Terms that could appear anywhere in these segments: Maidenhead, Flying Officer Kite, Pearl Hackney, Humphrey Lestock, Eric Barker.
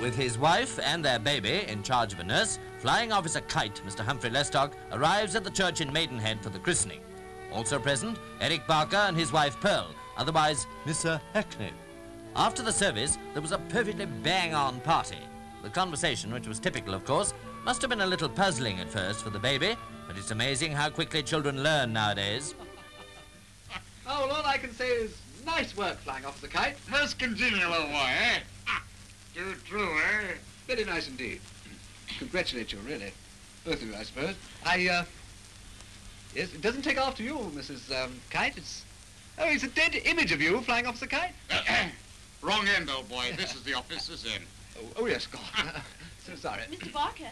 With his wife and their baby in charge of a nurse, Flying Officer Kite, Mr. Humphrey Lestock, arrives at the church in Maidenhead for the christening. Also present, Eric Barker and his wife Pearl, otherwise Mr. Hackney. After the service, there was a perfectly bang-on party. The conversation, which was typical, of course, must have been a little puzzling at first for the baby, but it's amazing how quickly children learn nowadays. Oh, well, all I can say is, nice work, Flying Officer Kite. Most congenial old boy, eh? Too true, eh? Very nice indeed. Congratulate you, really. Both of you, I suppose. Yes, it doesn't take after you, Mrs. Kite. Oh, it's a dead image of you, Flying Officer Kite. Wrong end, old boy. This is the office, this end. Oh, yes, God. So sorry. Mr. Barker.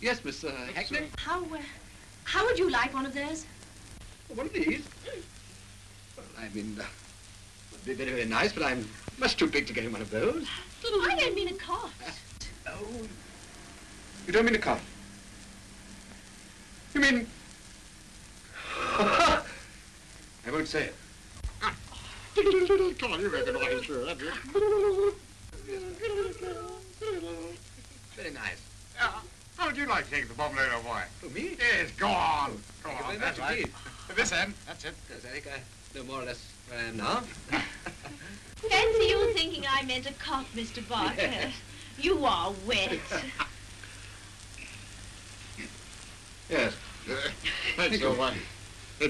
Yes, Miss Hackney? How would you like one of those? Oh, one of these? Well, I mean, it would be very, very nice, but I'm much too big to get one of those. I don't mean a cost. Oh, you don't mean a cost? You mean... I won't say it. Come on, you recognize her, have you? Very nice. How would you like to take the bob later, boy? For me? Yes, go on. Go on, very that's much right. This end, that's it. Because I think I know more or less where I am now. Fancy you thinking I meant a cough, Mr. Barker. Yes. You are wet. Yes. That's so funny.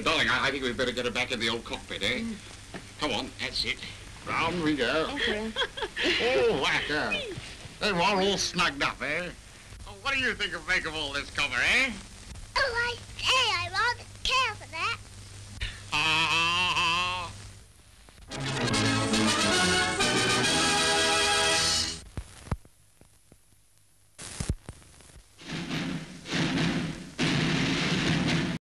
Darling, I think we'd better get her back in the old cockpit, eh? Mm. Come on, that's it. Round we go. Okay. Oh, whacker. They're all snugged up, eh? Oh, what do you think of all this cover, eh? Oh, I say, I rather care